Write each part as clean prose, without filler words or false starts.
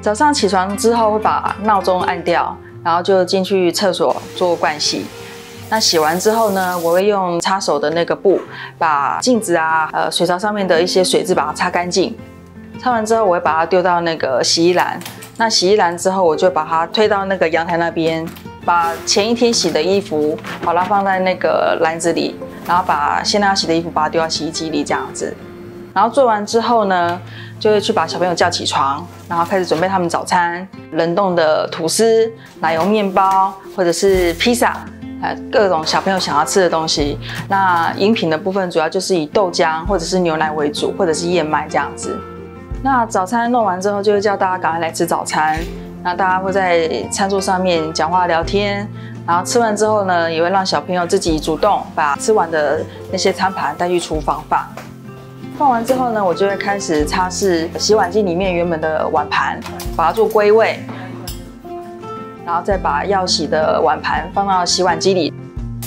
早上起床之后会把闹钟按掉，然后就进去厕所做盥洗。那洗完之后呢，我会用擦手的那个布把镜子啊、水槽上面的一些水渍把它擦干净。擦完之后，我会把它丢到那个洗衣篮。那洗衣篮之后，我就把它推到那个阳台那边，把前一天洗的衣服把它放在那个篮子里，然后把现在要洗的衣服把它丢到洗衣机里这样子。然后做完之后呢，就会去把小朋友叫起床，然后开始准备他们早餐，冷冻的吐司、奶油面包或者是披萨。 各种小朋友想要吃的东西。那饮品的部分主要就是以豆浆或者是牛奶为主，或者是燕麦这样子。那早餐弄完之后，就会叫大家赶快来吃早餐。那大家会在餐桌上面讲话聊天，然后吃完之后呢，也会让小朋友自己主动把吃完的那些餐盘带去厨房放。放完之后呢，我就会开始擦拭洗碗机里面原本的碗盘，把它做归位。 然后再把要洗的碗盘放到洗碗机里。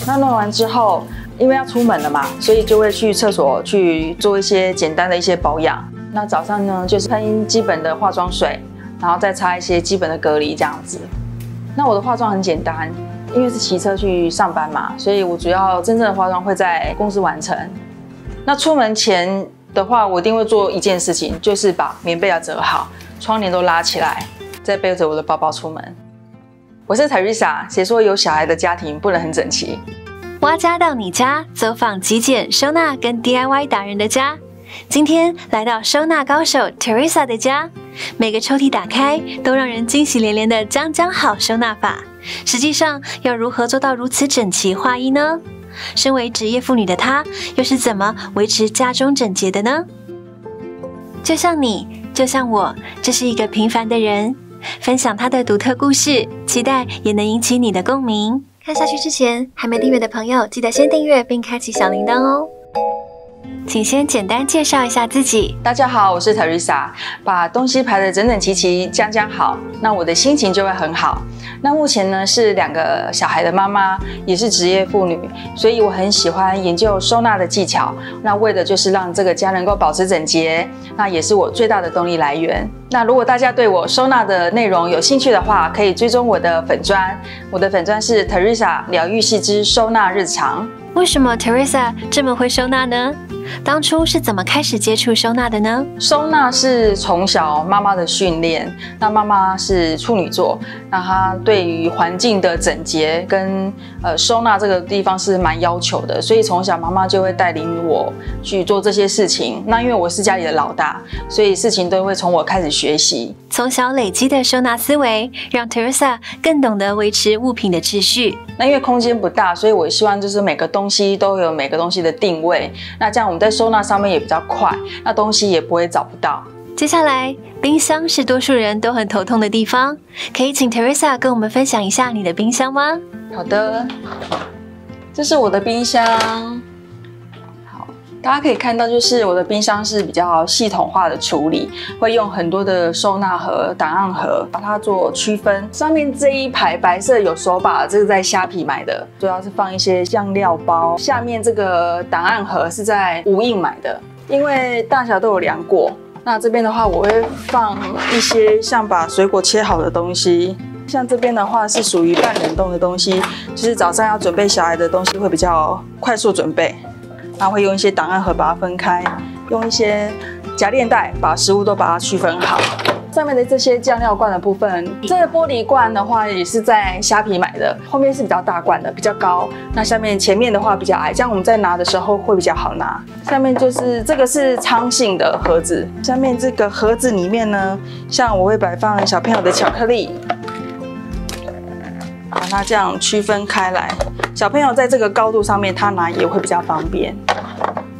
那弄完之后，因为要出门了嘛，所以就会去厕所去做一些简单的一些保养。那早上呢，就是喷基本的化妆水，然后再擦一些基本的隔离这样子。那我的化妆很简单，因为是骑车去上班嘛，所以我主要真正的化妆会在公司完成。那出门前的话，我一定会做一件事情，就是把棉被要折好，窗帘都拉起来，再背着我的包包出门。 我是 Teresa， 谁说有小孩的家庭不能很整齐？挖家到你家，走访极简收纳跟 DIY 达人的家。今天来到收纳高手 Teresa 的家，每个抽屉打开都让人惊喜连连的将好收纳法。实际上要如何做到如此整齐划一呢？身为职业妇女的她，又是怎么维持家中整洁的呢？就像你，就像我，这是一个平凡的人。 分享他的独特故事，期待也能引起你的共鸣。看下去之前，还没订阅的朋友，记得先订阅并开启小铃铛哦。请先简单介绍一下自己。大家好，我是 Teresa， 把东西排得整整齐齐，将好，那我的心情就会很好。那目前呢是2个小孩的妈妈，也是职业妇女，所以我很喜欢研究收纳的技巧。那为的就是让这个家能够保持整洁，那也是我最大的动力来源。 那如果大家对我收纳的内容有兴趣的话，可以追踪我的粉专，我的粉专是 Teresa 疗愈系之收纳日常。为什么 Teresa 这么会收纳呢？当初是怎么开始接触收纳的呢？收纳是从小妈妈的训练，那妈妈是处女座，那她对于环境的整洁跟收纳这个地方是蛮要求的，所以从小妈妈就会带领我去做这些事情。那因为我是家里的老大，所以事情都会从我开始学。 学习从小累积的收纳思维，让 Teresa 更懂得维持物品的秩序。那因为空间不大，所以我希望就是每个东西都有每个东西的定位。那这样我们在收纳上面也比较快，那东西也不会找不到。接下来，冰箱是多数人都很头痛的地方，可以请 Teresa 跟我们分享一下你的冰箱吗？好的，这是我的冰箱。 大家可以看到，就是我的冰箱是比较系统化的处理，会用很多的收纳盒、档案盒把它做区分。上面这一排白色有手把，这是在虾皮买的，主要是放一些酱料包。下面这个档案盒是在无印买的，因为大小都有量过。那这边的话，我会放一些像把水果切好的东西，像这边的话是属于半冷冻的东西，就是早上要准备小孩的东西会比较快速准备。 那会用一些档案盒把它分开，用一些夹链袋把食物都把它区分好。上面的这些酱料罐的部分，这个玻璃罐的话也是在虾皮买的，后面是比较大罐的，比较高。那下面前面的话比较矮，这样我们在拿的时候会比较好拿。下面就是这个是仓性的盒子，下面这个盒子里面呢，像我会摆放小朋友的巧克力，把它这样区分开来。 小朋友在这个高度上面，他拿也会比较方便。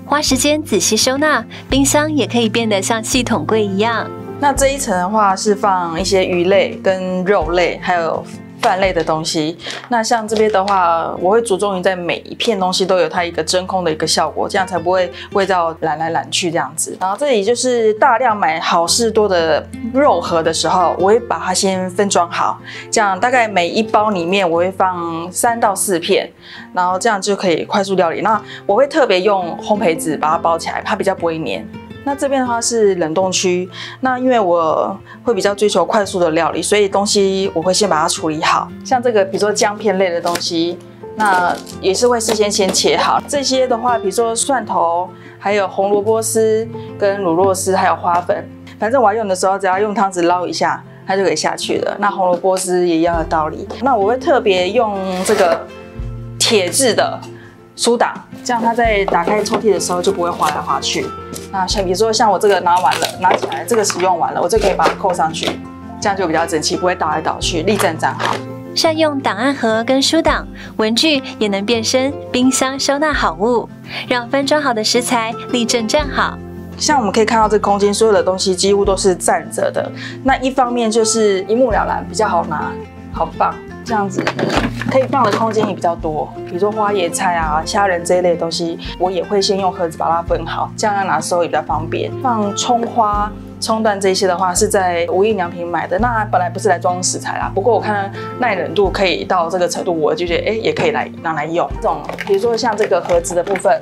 花时间仔细收纳，冰箱也可以变得像系统柜一样。那这一层的话是放一些鱼类、跟肉类，还有饭类的东西。那像这边的话，我会着重于在每一片东西都有它一个真空的一个效果，这样才不会味道懒来懒去这样子。然后这里就是大量买好市多的肉盒的时候，我会把它先分装好，这样大概每一包里面我会放3到4片，然后这样就可以快速料理。那我会特别用烘焙纸把它包起来，它比较不会黏。那这边的话是冷冻区，那因为我会比较追求快速的料理，所以东西我会先把它处理好。像这个，比如说姜片类的东西，那也是会事先切好。这些的话，比如说蒜头，还有红萝卜丝、跟乳酪丝，还有花粉，反正我要用的时候，只要用汤匙捞一下，它就可以下去了。那红萝卜丝也一样的道理。那我会特别用这个铁质的苏打，这样它在打开抽屉的时候就不会滑来滑去。 那像比如说像我这个拿完了，拿起来这个使用完了，我就可以把它扣上去，这样就比较整齐，不会倒来倒去，立正站好。善用档案盒跟书档，文具也能变身冰箱收纳好物，让分装好的食材立正站好。像我们可以看到这个空间，所有的东西几乎都是站着的。那一方面就是一目了然，比较好拿，好放，这样子可以放的空间也比较多。比如说花椰菜啊、虾仁这一类的东西，我也会先用盒子把它分好，这样要拿的时候也比较方便。放葱花、葱段这些的话，是在无印良品买的。那本来不是来装食材啦，不过我看耐冷度可以到这个程度，我就觉得也可以拿来用。这种比如说像这个盒子的部分，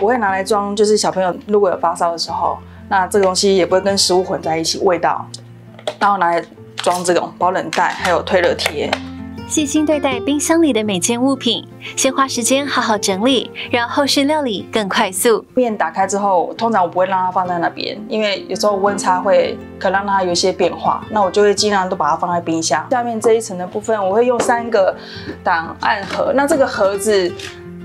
我会拿来装，就是小朋友如果有发烧的时候，那这个东西也不会跟食物混在一起味道，然后拿来。 装这种保冷袋，还有退热贴，细心对待冰箱里的每件物品，先花时间好好整理，让后续料理更快速。面打开之后，通常我不会让它放在那边，因为有时候温差会可能让它有一些变化，那我就会尽量都把它放在冰箱。下面这一层的部分，我会用3个档案盒，那这个盒子。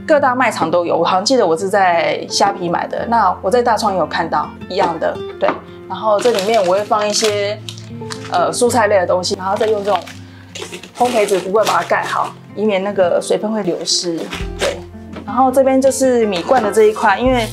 各大卖场都有，我好像记得我是在虾皮买的，那我在大创也有看到一样的，对。然后这里面我会放一些蔬菜类的东西，然后再用这种烘焙纸不会把它盖好，以免那个水分会流失，对。然后这边就是米罐的这一块，因为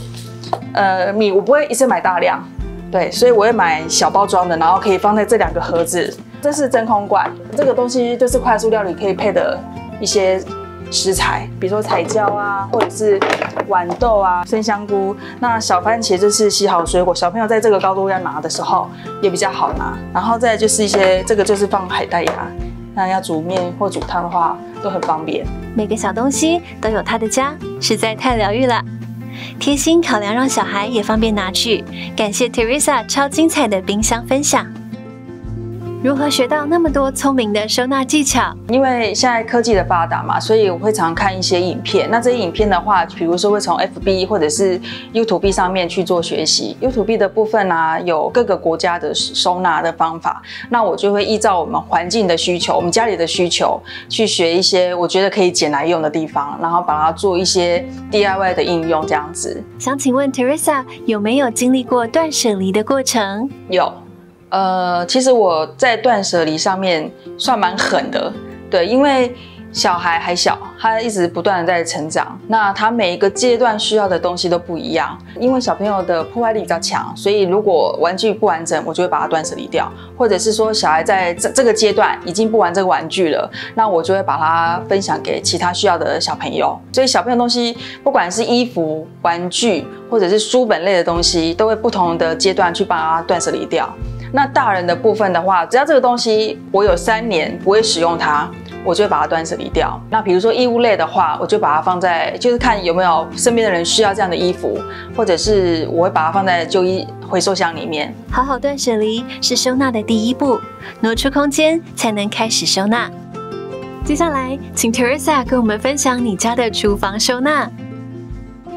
米我不会一次买大量，对，所以我会买小包装的，然后可以放在这2个盒子。这是真空罐，这个东西就是快速料理可以配的一些。 食材，比如说彩椒啊，或者是豌豆啊、生香菇。那小番茄就是洗好水果，小朋友在这个高度要拿的时候也比较好拿。然后再就是一些，这个就是放海带芽，那要煮面或煮汤的话都很方便。每个小东西都有它的家，实在太疗愈了。贴心考量，让小孩也方便拿去。感谢 Teresa 超精彩的冰箱分享。 如何学到那么多聪明的收纳技巧？因为现在科技的发达嘛，所以我会常看一些影片。那这些影片的话，比如说会从 FB 或者是 YouTube 上面去做学习。YouTube 的部分啊，有各个国家的收纳的方法。那我就会依照我们环境的需求、我们家里的需求，去学一些我觉得可以捡来用的地方，然后把它做一些 DIY 的应用，这样子。想请问 Teresa 有没有经历过断舍离的过程？有。 其实我在断舍离上面算蛮狠的，对，因为小孩还小，他一直不断的在成长，那他每一个阶段需要的东西都不一样。因为小朋友的破坏力比较强，所以如果玩具不完整，我就会把它断舍离掉，或者是说小孩在这个阶段已经不玩这个玩具了，那我就会把它分享给其他需要的小朋友。所以小朋友的东西，不管是衣服、玩具或者是书本类的东西，都会不同的阶段去把它断舍离掉。 那大人的部分的话，只要这个东西我有3年不会使用它，我就会把它断舍离掉。那比如说衣物类的话，我就把它放在，就是看有没有身边的人需要这样的衣服，或者是我会把它放在旧衣回收箱里面。好好断舍离是收纳的第一步，挪出空间才能开始收纳。接下来，请 Teresa 跟我们分享你家的厨房收纳。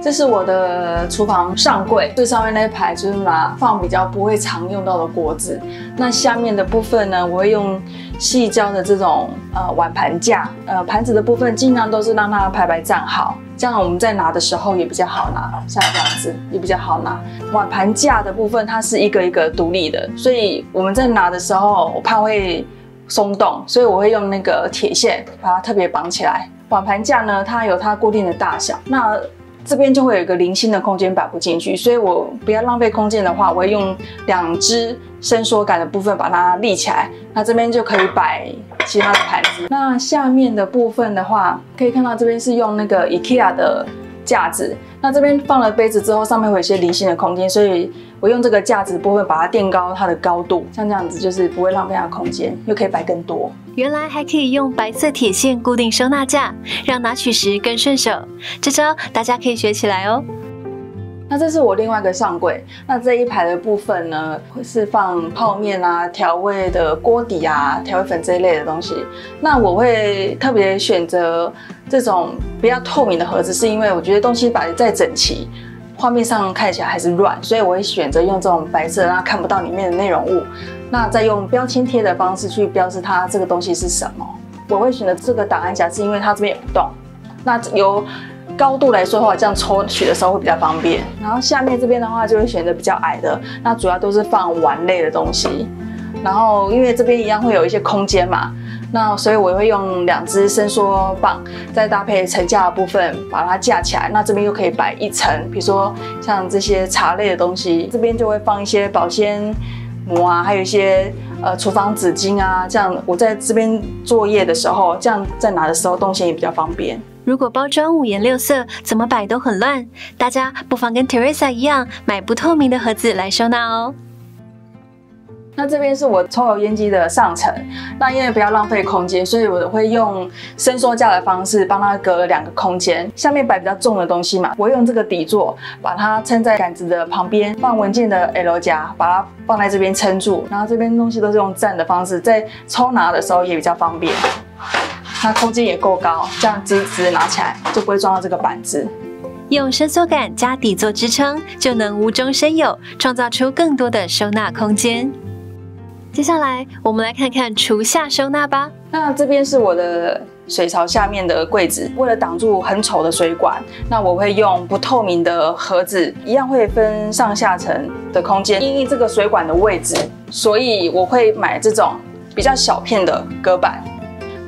这是我的厨房上柜，最上面那一排就是放比较不会常用到的锅子。那下面的部分呢，我会用细胶的这种碗盘架，盘子的部分尽量都是让它排排站好，这样我们在拿的时候也比较好拿，像这样子也比较好拿。碗盘架的部分它是一个一个独立的，所以我们在拿的时候我怕会松动，所以我会用那个铁线把它特别绑起来。碗盘架呢，它有它固定的大小，那 这边就会有一个零星的空间摆不进去，所以我不要浪费空间的话，我会用2只伸缩杆的部分把它立起来，那这边就可以摆其他的盘子。那下面的部分的话，可以看到这边是用那个 IKEA 的架子，那这边放了杯子之后，上面会有一些零星的空间，所以我用这个架子的部分把它垫高它的高度，像这样子就是不会浪费它的空间，又可以摆更多。 原来还可以用白色铁线固定收纳架，让拿取时更顺手。这招大家可以学起来哦。那这是我另外一个上柜，那这一排的部分呢，是放泡面啊、调味的锅底啊、调味粉这一类的东西。那我会特别选择这种比较透明的盒子，是因为我觉得东西摆得再整齐，画面上看起来还是乱，所以我会选择用这种白色，让它看不到里面的内容物。那再用标签贴的方式去标示它这个东西是什么。我会选择这个档案夹，是因为它这边有洞。那由高度来说的话，这样抽取的时候会比较方便。然后下面这边的话，就会选择比较矮的，那主要都是放碗类的东西。然后因为这边一样会有一些空间嘛，那所以我会用2只伸缩棒，再搭配层架的部分把它架起来。那这边又可以摆一层，比如说像这些茶类的东西，这边就会放一些保鲜膜啊，还有一些厨房纸巾啊，这样我在这边作业的时候，这样在拿的时候动线也比较方便。 如果包装五颜六色，怎么摆都很乱，大家不妨跟 Teresa 一样，买不透明的盒子来收纳哦。那这边是我抽油烟机的上层，那因为不要浪费空间，所以我会用伸缩架的方式帮它隔2个空间。下面摆比较重的东西嘛，我用这个底座把它撑在杆子的旁边，放文件的 L 夹，把它放在这边撑住。然后这边东西都是用站的方式，在抽拿的时候也比较方便。 它空间也够高，这样直拿起来就不会撞到这个板子。用伸缩感加底座支撑，就能无中生有，创造出更多的收纳空间。接下来我们来看看厨下收纳吧。那这边是我的水槽下面的柜子，为了挡住很丑的水管，那我会用不透明的盒子，一样会分上下层的空间，因应这个水管的位置，所以我会买这种比较小片的隔板。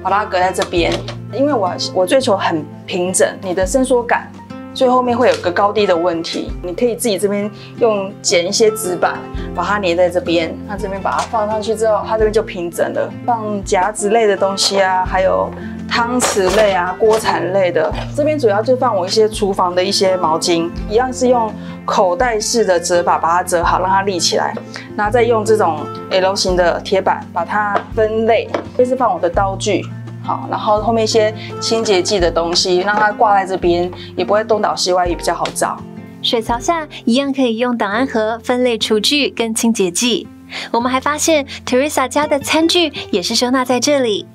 把它隔在这边，因为我追求很平整，你的伸缩感最后面会有个高低的问题，你可以自己这边用剪一些纸板把它粘在这边，那这边把它放上去之后，它这边就平整了。放夹子类的东西啊，还有汤匙类啊、锅铲类的，这边主要就放我一些厨房的一些毛巾，一样是用口袋式的折法把它折好，让它立起来，然后再用这种 L 型的铁板把它分类，这是放我的刀具。 好，然后后面一些清洁剂的东西，让它挂在这边，也不会东倒西歪，也比较好找。水槽下一样可以用档案盒分类厨具跟清洁剂。我们还发现 Teresa 家的餐具也是收纳在这里，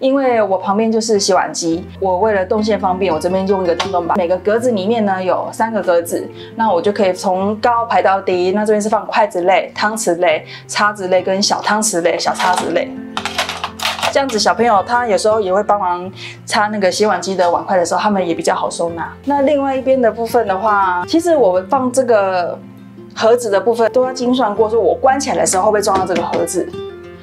因为我旁边就是洗碗机，我为了动线方便，我这边用一个电动板。每个格子里面呢有3个格子，那我就可以从高排到低。那这边是放筷子类、汤匙类、叉子类跟小汤匙类、小叉子类。 这样子，小朋友他有时候也会帮忙擦那个洗碗机的碗筷的时候，他们也比较好收纳。那另外一边的部分的话，其实我放这个盒子的部分都要精算过，说我关起来的时候会不会撞到这个盒子，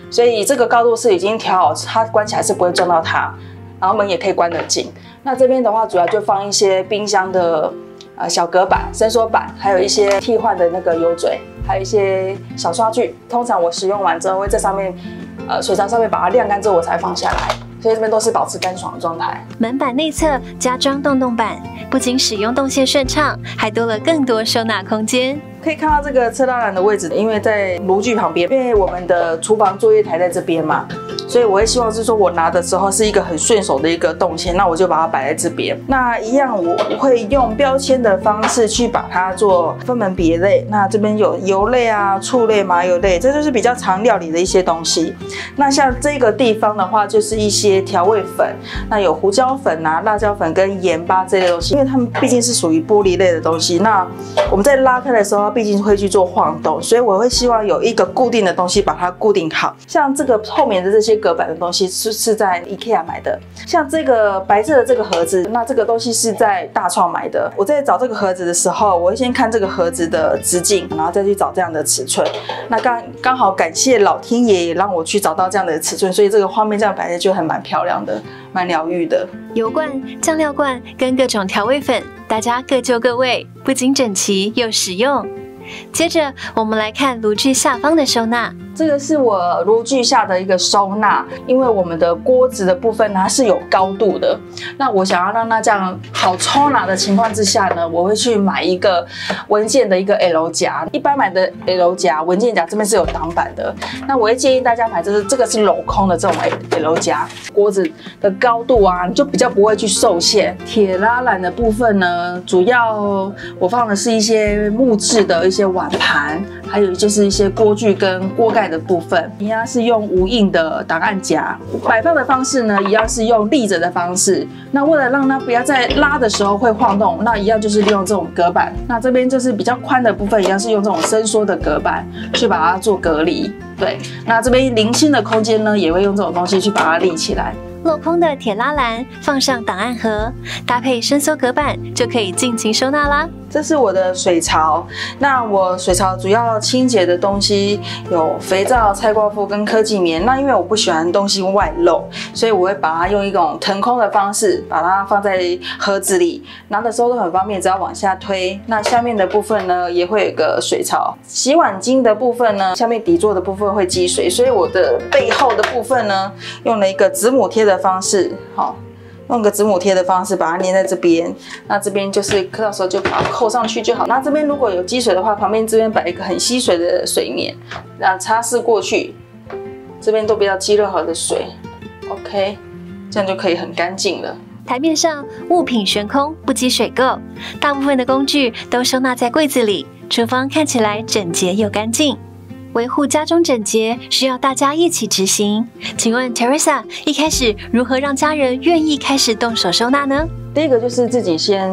所以这个高度是已经调好，它关起来是不会撞到它，然后门也可以关得紧。那这边的话，主要就放一些冰箱的小隔板、伸缩板，还有一些替换的那个油嘴，还有一些小刷具。通常我使用完之后会在上面。 水槽上面把它晾干之后，我才放下来，所以这边都是保持干爽的状态。门板内侧加装洞洞板，不仅使用动线顺畅，还多了更多收纳空间。可以看到这个侧拉篮的位置，因为在炉具旁边，因为我们的厨房作业台在这边嘛，所以我会希望是说我拿的时候是一个很顺手的一个动线，那我就把它摆在这边。那一样我会用标签的方式去把它做分门别类。那这边有油类啊、醋类、麻油类，这就是比较常料理的一些东西。那像这个地方的话，就是一些调味粉，那有胡椒粉啊、辣椒粉跟盐巴这类东西，因为它们毕竟是属于玻璃类的东西。那我们在拉开的时候， 毕竟会去做晃动，所以我会希望有一个固定的东西把它固定好。像这个后面的这些隔板的东西是在 IKEA 买的，像这个白色的这个盒子，那这个东西是在大创买的。我在找这个盒子的时候，我会先看这个盒子的直径，然后再去找这样的尺寸。那刚好感谢老天爷也让我去找到这样的尺寸，所以这个画面这样摆在就还蛮漂亮的，蛮疗愈的。油罐、酱料罐跟各种调味粉，大家各就各位，不仅整齐又实用。 接着，我们来看炉具下方的收纳。这个是我炉具下的一个收纳，因为我们的锅子的部分它是有高度的，那我想要让它这样好抽拿的情况之下呢，我会去买一个文件的一个 L 夹，一般买的 L 夹文件夹这边是有挡板的，那我会建议大家买这个是镂空的这种 L 夹，锅子的高度啊就比较不会去受限。铁拉篮的部分呢，主要我放的是一些木质的一些碗盘，还有就是一些锅具跟锅盖的部分，一样是用无印的档案夹，摆放的方式呢，一样是用立着的方式。那为了让它不要在拉的时候会晃动，那一样就是利用这种隔板。那这边就是比较宽的部分，一样是用这种伸缩的隔板去把它做隔离。对，那这边零星的空间呢，也会用这种东西去把它立起来。 镂空的铁拉篮放上档案盒，搭配伸缩隔板，就可以尽情收纳啦。这是我的水槽，那我水槽主要清洁的东西有肥皂、菜瓜布跟科技棉。那因为我不喜欢东西外露，所以我会把它用一种腾空的方式，把它放在盒子里，拿的时候都很方便，只要往下推。那下面的部分呢，也会有一个水槽。洗碗巾的部分呢，下面底座的部分会积水，所以我的背后的部分呢，用了一个子母贴的方式，好。 用个子母贴的方式把它粘在这边，那这边就是到时候就把它扣上去就好。那这边如果有积水的话，旁边这边摆一个很吸水的水棉，那擦拭过去，这边都不要积任何的水。OK， 这样就可以很干净了。台面上物品悬空，不积水垢，大部分的工具都收纳在柜子里，厨房看起来整洁又干净。 维护家中整洁需要大家一起执行。请问 Teresa 一开始如何让家人愿意开始动手收纳呢？第一个就是自己先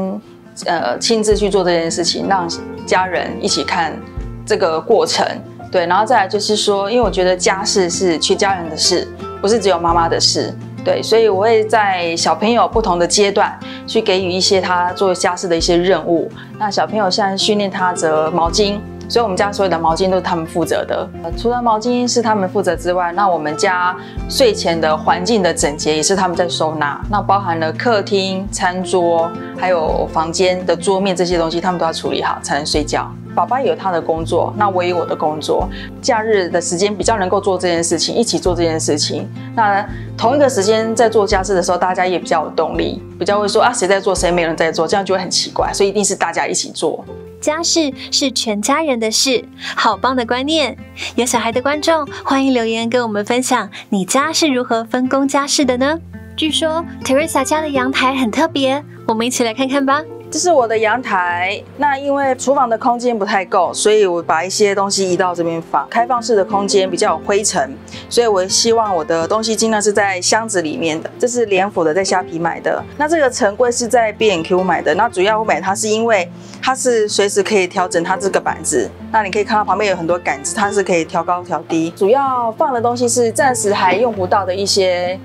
亲自去做这件事情，让家人一起看这个过程。对，然后再来就是说，因为我觉得家事是全家人的事，不是只有妈妈的事。 对，所以我会在小朋友不同的阶段去给予一些他做家事的一些任务。那小朋友现在训练他折毛巾，所以我们家所有的毛巾都是他们负责的。除了毛巾是他们负责之外，那我们家睡前的环境的整洁也是他们在收纳。那包含了客厅、餐桌，还有房间的桌面这些东西，他们都要处理好才能睡觉。 爸爸有他的工作，那我也有我的工作。假日的时间比较能够做这件事情，一起做这件事情。那同一个时间在做家事的时候，大家也比较有动力，比较会说啊谁在做，谁没人在做，这样就会很奇怪。所以一定是大家一起做。家事是全家人的事，好棒的观念！有小孩的观众，欢迎留言跟我们分享你家是如何分工家事的呢？据说 Teresa 家的阳台很特别，我们一起来看看吧。 这是我的阳台，那因为厨房的空间不太够，所以我把一些东西移到这边放。开放式的空间比较有灰尘，所以我希望我的东西尽量是在箱子里面的。这是连府的，在虾皮买的。那这个陈柜是在 B&Q 买的。那主要我买它是因为它是随时可以调整它这个板子。那你可以看到旁边有很多杆子，它是可以调高调低。主要放的东西是暂时还用不到的一些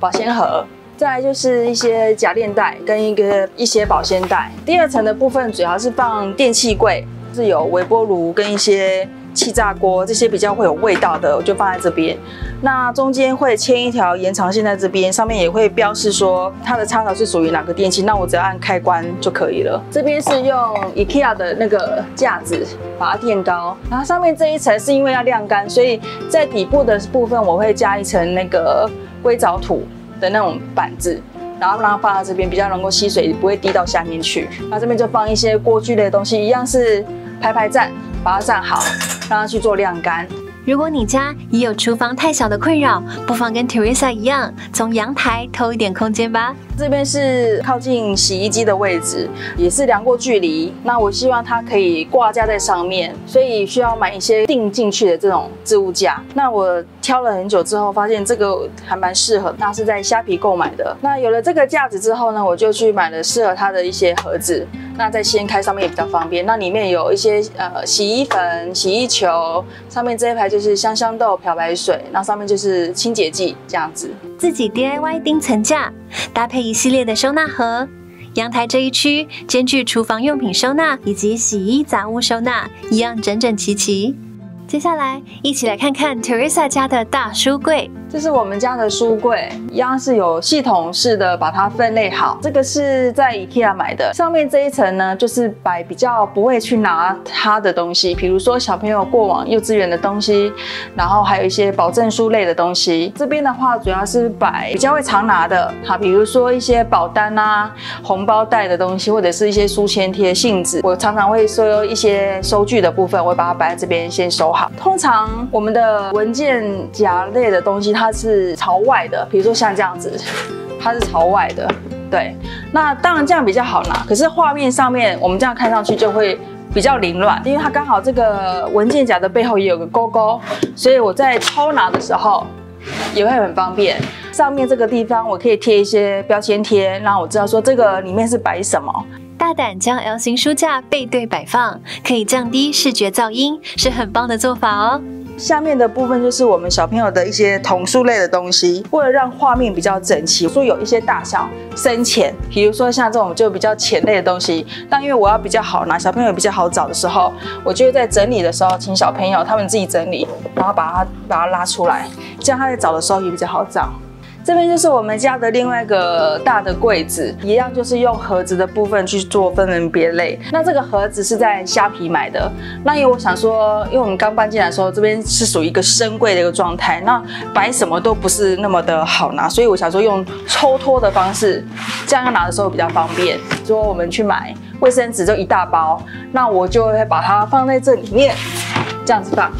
保鲜盒。 再来就是一些夹链袋跟一些保鲜袋。第二层的部分主要是放电器柜，是有微波炉跟一些气炸锅这些比较会有味道的，我就放在这边。那中间会牵一条延长线在这边，上面也会标示说它的插头是属于哪个电器，那我只要按开关就可以了。这边是用 IKEA 的那个架子把它垫高，然后上面这一层是因为要晾干，所以在底部的部分我会加一层那个硅藻土。 的那种板子，然后让它放在这边，比较能够吸水，不会滴到下面去。那这边就放一些锅具类的东西，一样是排站，把它站好，让它去做晾干。如果你家也有厨房太小的困扰，不妨跟 Teresa 一样，从阳台偷一点空间吧。这边是靠近洗衣机的位置，也是量过距离。那我希望它可以挂架在上面，所以需要买一些钉进去的这种置物架。那我挑了很久之后，发现这个还蛮适合。那是在虾皮购买的。那有了这个架子之后呢，我就去买了适合它的一些盒子。 那在掀开上面也比较方便，那里面有一些洗衣粉、洗衣球，上面这一排就是香香豆、漂白水，那上面就是清洁剂这样子。自己 DIY 钉层架，搭配一系列的收纳盒。阳台这一区兼具厨房用品收纳以及洗衣杂物收纳，一样整整齐齐。接下来一起来看看 Teresa 家的大书柜。这是我们家的书柜，一样是有系统式的把它分类好。这个是在 IKEA 买的，上面这一层呢就是摆比较不会去拿它的东西，比如说小朋友过往幼稚园的东西，然后还有一些保证书类的东西。这边的话主要是摆比较会常拿的，好，比如说一些保单啊、红包袋的东西，或者是一些书签贴、信纸。我常常会收一些收据的部分，我会把它摆在这边先收好。通常我们的文件夹类的东西，它是朝外的，比如说像这样子，它是朝外的，对。那当然这样比较好拿，可是画面上面我们这样看上去就会比较凌乱，因为它刚好这个文件夹的背后也有个勾勾，所以我在抽拿的时候也会很方便。上面这个地方我可以贴一些标签贴，让我知道说这个里面是摆什么。大胆将 L 型书架背对摆放，可以降低视觉噪音，是很棒的做法哦。下面的部分就是我们小朋友的一些童书类的东西，为了让画面比较整齐，所以有一些大小深浅，比如说像这种就比较浅类的东西。但因为我要比较好拿，小朋友比较好找的时候，我就会在整理的时候请小朋友他们自己整理，然后把它拉出来，这样他在找的时候也比较好找。这边就是我们家的另外一个大的柜子，一样就是用盒子的部分去做分门别类。那这个盒子是在虾皮买的，那因为我想说，因为我们刚搬进来的时候，这边是属于一个深柜的一个状态，那摆什么都不是那么的好拿，所以我想说用抽脱的方式，这样拿的时候比较方便。说我们去买卫生纸就一大包，那我就会把它放在这里面，这样子放，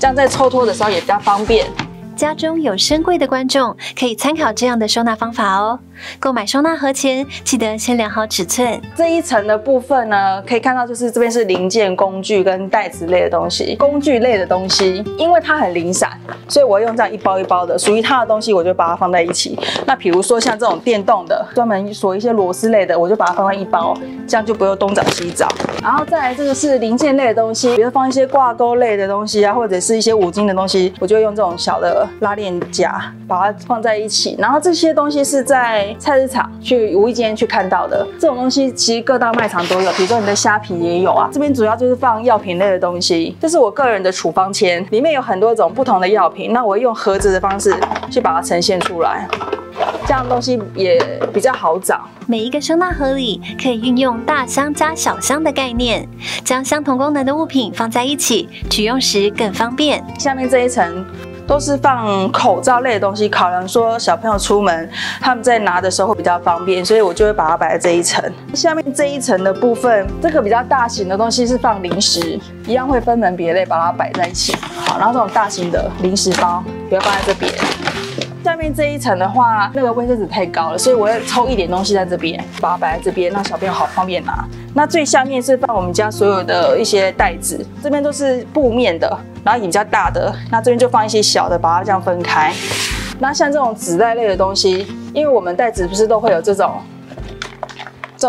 这样在抽脱的时候也比较方便。家中有深柜的观众可以参考这样的收纳方法哦。购买收纳盒前，记得先量好尺寸。这一层的部分呢，可以看到就是这边是零件、工具跟袋子类的东西。工具类的东西，因为它很零散，所以我用这样一包一包的，属于它的东西我就把它放在一起。那比如说像这种电动的，专门锁一些螺丝类的，我就把它放在一包，这样就不用东找西找。然后再来这个是零件类的东西，比如放一些挂钩类的东西啊，或者是一些五金的东西，我就用这种小的拉链夹把它放在一起。然后这些东西是在菜市场去无意间去看到的，这种东西其实各大卖场都有，比如说你的虾皮也有啊。这边主要就是放药品类的东西，这是我个人的处方签，里面有很多种不同的药品，那我用盒子的方式去把它呈现出来，这样东西也比较好找。每一个收纳盒里可以运用大箱加小箱的概念，将相同功能的物品放在一起，取用时更方便。下面这一层都是放口罩类的东西，考量说小朋友出门他们在拿的时候会比较方便，所以我就会把它摆在这一层。下面这一层的部分，这个比较大型的东西是放零食，一样会分门别类把它摆在一起。好，然后这种大型的零食包也会放在这边。下面这一层的话，那个卫生纸太高了，所以我要抽一点东西在这边，把它摆在这边，让小朋友好方便拿。那最下面是放我们家所有的一些袋子，这边都是布面的，然后也比较大的，那这边就放一些小的，把它这样分开。那像这种纸袋类的东西，因为我们袋子不是都会有这种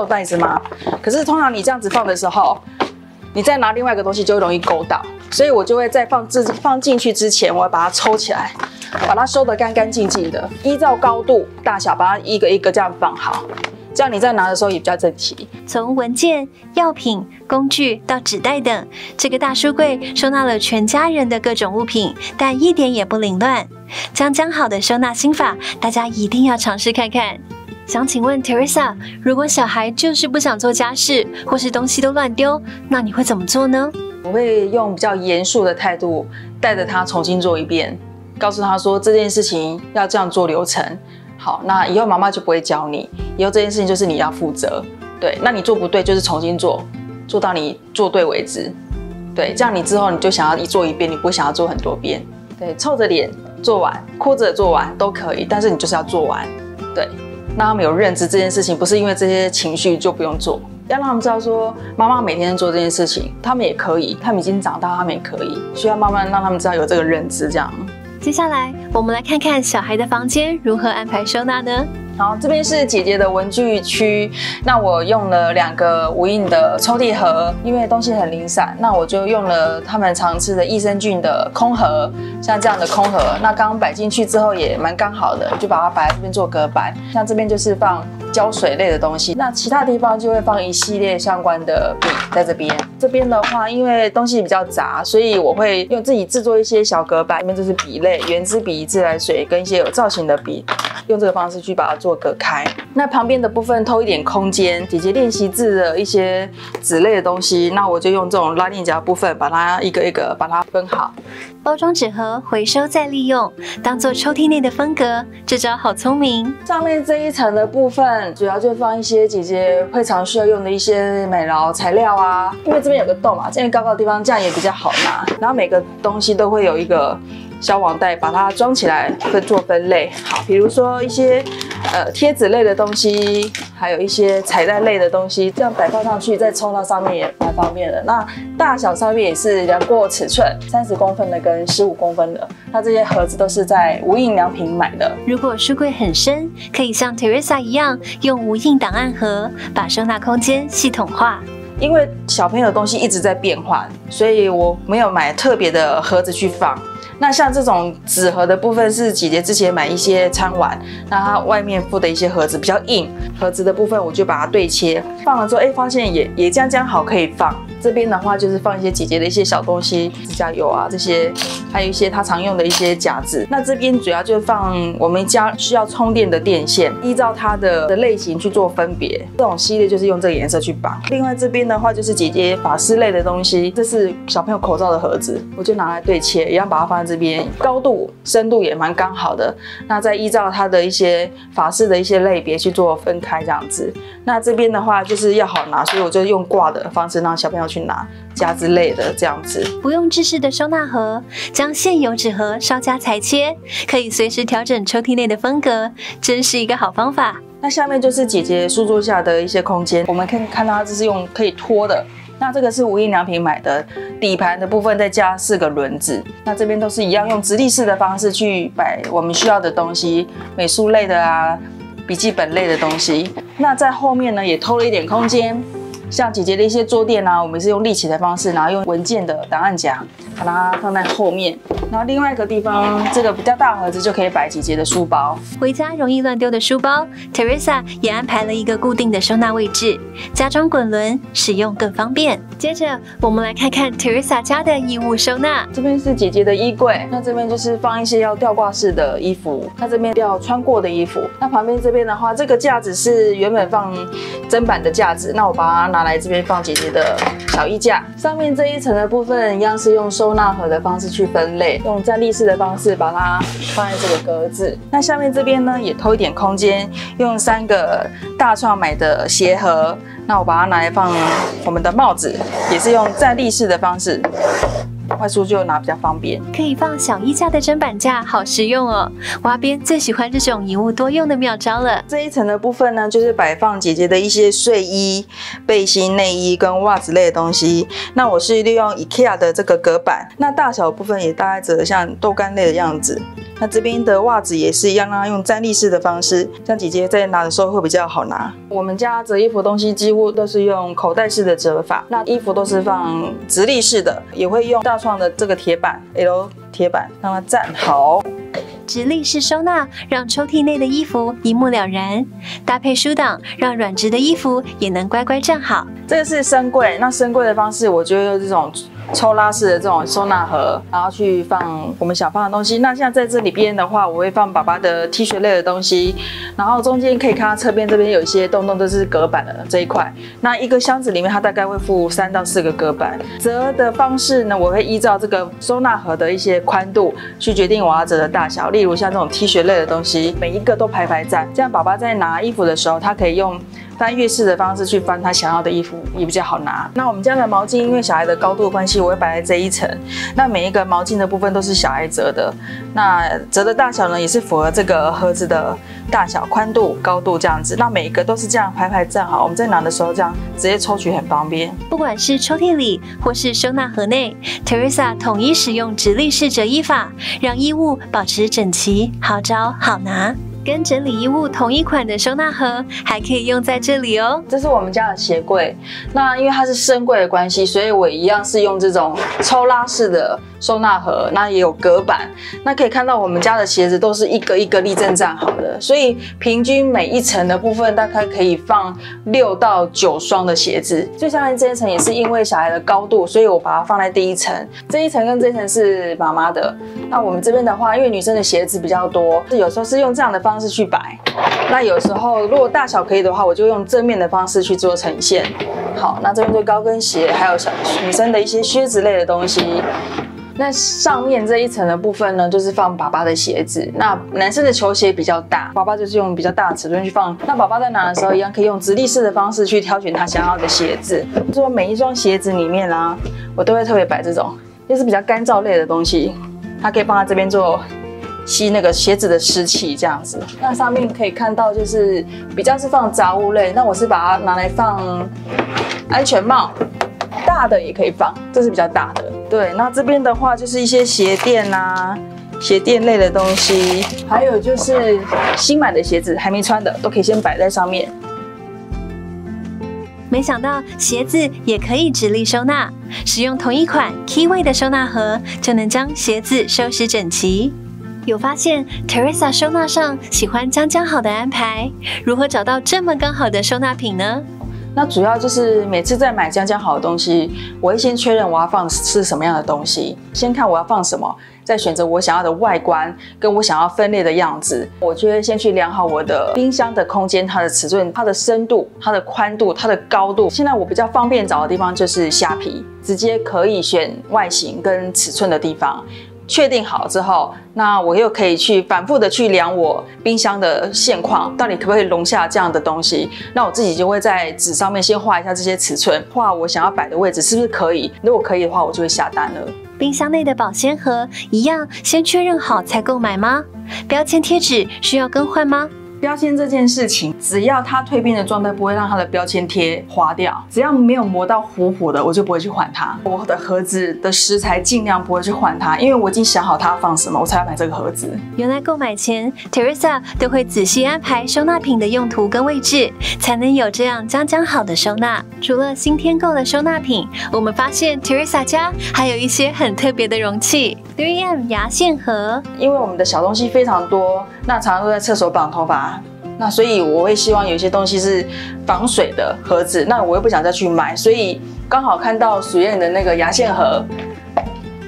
袋子吗？可是通常你这样子放的时候，你再拿另外一个东西就容易勾到，所以我就会在放进去之前，我要把它抽起来，把它收得干干净净的，依照高度大小把它一个一个这样放好，这样你在拿的时候也比较整齐。从文件、药品、工具到纸袋等，这个大书柜收纳了全家人的各种物品，但一点也不凌乱。将好的收纳心法，大家一定要尝试看看。想请问 Teresa， 如果小孩就是不想做家事，或是东西都乱丢，那你会怎么做呢？我会用比较严肃的态度带着他重新做一遍，告诉他说这件事情要这样做流程，好，那以后妈妈就不会教你，以后这件事情就是你要负责，对，那你做不对就是重新做，做到你做对为止，对，这样你之后你就想要一做一遍，你不会想要做很多遍，对，臭着脸做完，哭着做完都可以，但是你就是要做完，对，让他们有认知这件事情，不是因为这些情绪就不用做，要让他们知道说妈妈每天做这件事情，他们也可以，他们已经长大，他们也可以，需要慢慢让他们知道有这个认知，这样。接下来，我们来看看小孩的房间如何安排收纳呢？好，这边是姐姐的文具区，那我用了2个无印的抽屉盒，因为东西很零散，那我就用了他们常吃的益生菌的空盒，像这样的空盒，那刚摆进去之后也蛮刚好的，就把它摆在这边做隔板。像这边就是放胶水类的东西。那其他地方就会放一系列相关的笔在这边。这边的话，因为东西比较杂，所以我会用自己制作一些小隔板。这边就是笔类，圆珠笔、自来水跟一些有造型的笔，用这个方式去把它做隔开。那旁边的部分偷一点空间，姐姐练习字的一些纸类的东西，那我就用这种拉链夹部分，把它一个一个把它分好。 包装纸盒回收再利用，当做抽屉内的分隔，这招好聪明。上面这一层的部分，主要就放一些姐姐会常需要用的一些美劳材料啊，因为这边有个洞嘛，这样高高的地方这样也比较好拿。然后每个东西都会有一个小网袋把它装起来，会做分类。好，比如说一些贴纸类的东西，还有一些彩带类的东西，这样摆放上去再冲到上面也蛮方便的。那大小上面也是量过尺寸，30公分的跟15公分的。那这些盒子都是在无印良品买的。如果书柜很深，可以像 Teresa 一样用无印档案盒把收纳空间系统化。 因为小朋友的东西一直在变换，所以我没有买特别的盒子去放。那像这种纸盒的部分是姐姐之前买一些餐碗，那它外面附的一些盒子比较硬，盒子的部分我就把它对切，放了之后，哎，发现也这样好可以放。这边的话就是放一些姐姐的一些小东西，指甲油啊这些，还有一些她常用的一些夹子。那这边主要就放我们家需要充电的电线，依照它的类型去做分别。这种系列就是用这个颜色去绑。另外这边的话就是姐姐法式类的东西，这是小朋友口罩的盒子，我就拿来对切，一样把它放在这边，高度、深度也蛮刚好的。那再依照它的一些法式的一些类别去做分开这样子。那这边的话就是要好拿，所以我就用挂的方式让小朋友去拿夹之类的，这样子不用制式的收纳盒，将现有纸盒稍加裁切，可以随时调整抽屉内的风格，真是一个好方法。那下面就是姐姐书桌下的一些空间，我们可以看到它这是用可以拖的。 那这个是无印良品买的，底盘的部分再加4个轮子。那这边都是一样，用直立式的方式去摆我们需要的东西，美术类的啊，笔记本类的东西。那在后面呢，也偷了一点空间，像姐姐的一些桌垫啊，我们是用立起的方式，然后用文件的档案夹把它放在后面。然后另外一个地方，这个比较大盒子就可以摆姐姐的书包。回家容易乱丢的书包 ，Teresa 也安排了一个固定的收纳位置。 加装滚轮，使用更方便。接着，我们来看看 Teresa 家的衣物收纳。这边是姐姐的衣柜，那这边就是放一些要吊挂式的衣服，那这边要穿过的衣服。那旁边这边的话，这个架子是原本放砧板的架子，那我把它拿来这边放姐姐的小衣架。上面这一层的部分一样是用收纳盒的方式去分类，用站立式的方式把它放在这个格子。那下面这边呢，也偷一点空间，用3个大创买的鞋盒。 那我把它拿来放我们的帽子，也是用站立式的方式，外出就拿比较方便。可以放小衣架的砧板架，好实用哦！娃边最喜欢这种一物多用的妙招了。这一层的部分呢，就是摆放姐姐的一些睡衣、背心、内衣跟袜子类的东西。那我是利用 IKEA 的这个隔板，那大小部分也大概折得像豆干类的样子。 那这边的袜子也是一样，让它用站立式的方式，像姐姐在拿的时候会比较好拿。我们家折衣服的东西几乎都是用口袋式的折法，那衣服都是放直立式的，也会用大创的这个铁板 L 铁板让它站好。 直立式收纳让抽屉内的衣服一目了然，搭配书挡让软质的衣服也能乖乖站好。这个是深柜，那深柜的方式，我就用这种抽拉式的这种收纳盒，然后去放我们想放的东西。那像在这里边的话，我会放爸爸的 T 恤类的东西，然后中间可以看到侧边这边有一些洞洞，这是隔板的这一块。那一个箱子里面它大概会附3到4个隔板。折的方式呢，我会依照这个收纳盒的一些宽度去决定我要折的大小。 例如像这种 T 恤类的东西，每一个都排排站，这样爸爸在拿衣服的时候，他可以用翻阅式的方式去翻他想要的衣服，也比较好拿。那我们家的毛巾，因为小孩的高度的关系，我会摆在这一层。那每一个毛巾的部分都是小孩折的，那折的大小呢，也是符合这个盒子的大小、宽度、高度这样子。那每一个都是这样排排站好，我们在拿的时候这样直接抽取很方便。不管是抽屉里或是收纳盒内 ，Teresa 统一使用直立式折衣法，让衣物保持整齐。好找好拿。跟整理衣物同一款的收纳盒还可以用在这里哦。这是我们家的鞋柜，那因为它是深柜的关系，所以我一样是用这种抽拉式的收纳盒，那也有隔板。那可以看到我们家的鞋子都是一个一个立正站好的，所以平均每一层的部分大概可以放6到9双的鞋子。最下面这一层也是因为小孩的高度，所以我把它放在第一层。这一层跟这一层是妈妈的。那我们这边的话，因为女生的鞋子比较多，有时候是用这样的方式去摆。那有时候如果大小可以的话，我就用正面的方式去做呈现。好，那这边就高跟鞋，还有小女生的一些靴子类的东西。那上面这一层的部分呢，就是放爸爸的鞋子。那男生的球鞋比较大，爸爸就是用比较大的尺寸去放。那爸爸在拿的时候，一样可以用直立式的方式去挑选他想要的鞋子。就是我每一双鞋子里面啊，我都会特别摆这种，就是比较干燥类的东西，它可以放在这边做。吸那个鞋子的湿气，这样子。那上面可以看到，就是比较是放杂物类。那我是把它拿来放安全帽，大的也可以放，这是比较大的。对，那这边的话就是一些鞋垫啊，鞋垫类的东西，还有就是新买的鞋子还没穿的，都可以先摆在上面。没想到鞋子也可以直立收纳，使用同一款 Keyway 的收纳盒，就能将鞋子收拾整齐。有发现 Teresa 收纳上喜欢将好的安排，如何找到这么刚好的收纳品呢？那主要就是每次在买将好的东西，我会先确认我要放是什么样的东西，先看我要放什么，再选择我想要的外观跟我想要分类的样子。我就会先去量好我的冰箱的空间、它的尺寸、它的深度、它的宽度、它的高度。现在我比较方便找的地方就是虾皮，直接可以选外形跟尺寸的地方。确定好之后，那我又可以去反复的去量我冰箱的现况，到底可不可以容下这样的东西。那我自己就会在纸上面先画一下这些尺寸，画我想要摆的位置是不是可以。如果可以的话，我就会下单了。冰箱内的保鲜盒一样，先确认好才购买吗？标签贴纸需要更换吗？标签这件事情，只要它退冰的状态不会让它的标签贴滑掉，只要没有磨到糊糊的，我就不会去换它。我的盒子的食材尽量不会去换它，因为我已经想好它放什么，我才要买这个盒子。原来购买前 ，Teresa 都会仔细安排收纳品的用途跟位置，才能有这样将好的收纳。除了新添购的收纳品，我们发现 Teresa 家还有一些很特别的容器 ，3M 牙线盒。因为我们的小东西非常多，那常常都在厕所绑头发。那所以我会希望有一些东西是防水的盒子，那我又不想再去买，所以刚好看到许愿的那个牙线盒，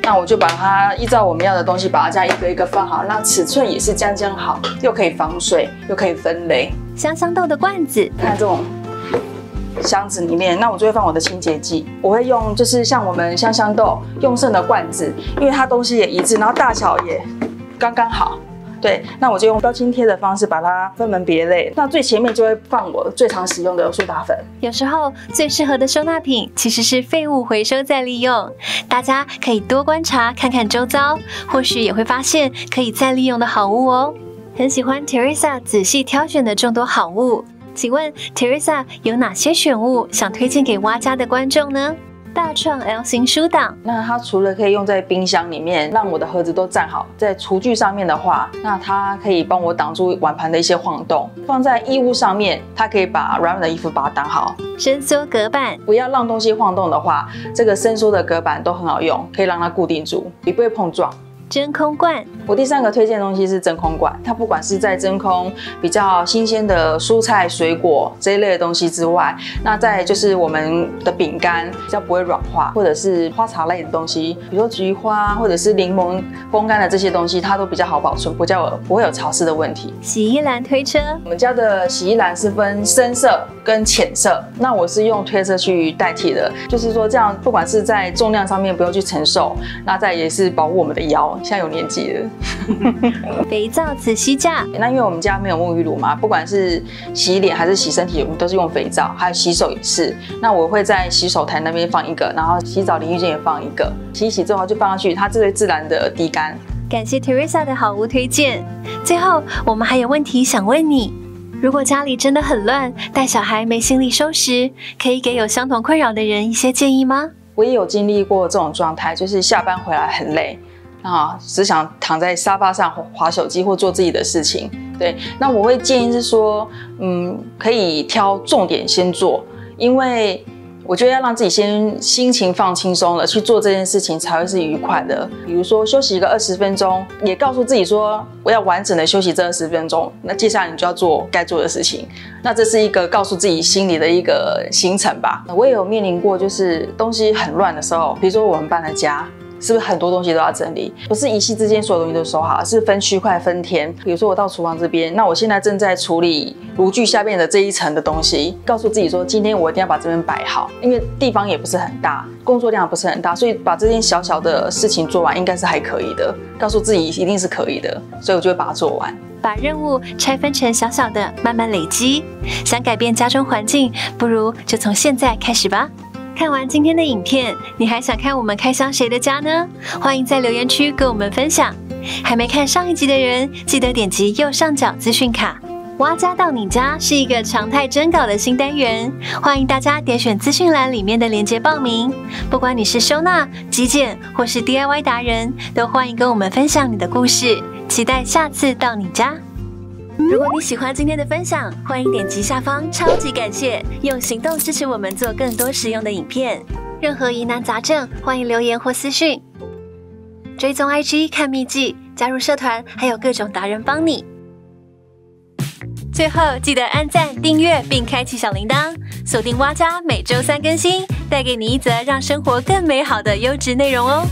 那我就把它依照我们要的东西把它这样一个一个放好，那尺寸也是将好，又可以防水又可以分类。香豆的罐子，看这种箱子里面，那我就会放我的清洁剂，我会用就是像我们香豆用剩的罐子，因为它东西也一致，然后大小也刚刚好。对，那我就用标签贴的方式把它分门别类。那最前面就会放我最常使用的苏打粉。有时候最适合的收纳品其实是废物回收再利用，大家可以多观察看看周遭，或许也会发现可以再利用的好物哦。很喜欢 Teresa 仔细挑选的众多好物，请问 Teresa 有哪些选物想推荐给蛙家的观众呢？大创 L 型书挡，那它除了可以用在冰箱里面，让我的盒子都站好，在厨具上面的话，那它可以帮我挡住碗盘的一些晃动；放在衣物上面，它可以把软软的衣服把它挡好。伸缩隔板，不要让东西晃动的话，这个伸缩的隔板都很好用，可以让它固定住，也不会碰撞。真空罐，我第三个推荐的东西是真空罐。它不管是在真空比较新鲜的蔬菜水果这一类的东西之外，那再就是我们的饼干比较不会软化，或者是花茶类的东西，比如说菊花或者是柠檬风干的这些东西，它都比较好保存，不会有潮湿的问题。洗衣篮推车，我们家的洗衣篮是分深色跟浅色，那我是用推车去代替的，就是说这样不管是在重量上面不用去承受，那再也是保护我们的腰。现在有年纪了。肥皂磁吸架，那因为我们家没有沐浴乳嘛，不管是洗脸还是洗身体，我们都是用肥皂，还有洗手也是。那我会在洗手台那边放一个，然后洗澡淋浴间也放一个，洗一洗之后就放上去，它最自然的滴干。感谢 Teresa 的好物推荐。最后，我们还有问题想问你：如果家里真的很乱，带小孩没心力收拾，可以给有相同困扰的人一些建议吗？我也有经历过这种状态，就是下班回来很累。啊，只想躺在沙发上滑手机或做自己的事情。对，那我会建议是说，可以挑重点先做，因为我觉得要让自己先心情放轻松了，去做这件事情才会是愉快的。比如说休息一个20分钟，也告诉自己说我要完整的休息这20分钟，那接下来你就要做该做的事情。那这是一个告诉自己心里的一个行程吧。我也有面临过，就是东西很乱的时候，比如说我们搬了家。 是不是很多东西都要整理？不是一夕之间所有东西都收好，是分区块、分天。比如说我到厨房这边，那我现在正在处理炉具下面的这一层的东西，告诉自己说，今天我一定要把这边摆好，因为地方也不是很大，工作量不是很大，所以把这件小小的事情做完应该是还可以的。告诉自己一定是可以的，所以我就会把它做完。把任务拆分成小小的，慢慢累积。想改变家中环境，不如就从现在开始吧。 看完今天的影片，你还想看我们开箱谁的家呢？欢迎在留言区跟我们分享。还没看上一集的人，记得点击右上角资讯卡。挖家到你家是一个常态征稿的新单元，欢迎大家点选资讯栏里面的链接报名。不管你是收纳、极简或是 DIY 达人，都欢迎跟我们分享你的故事。期待下次到你家。 如果你喜欢今天的分享，欢迎点击下方超级感谢，用行动支持我们做更多实用的影片。任何疑难杂症，欢迎留言或私讯。追踪 IG 看秘籍，加入社团，还有各种达人帮你。最后记得按赞、订阅并开启小铃铛，锁定挖家每周3更新，带给你一则让生活更美好的优质内容哦。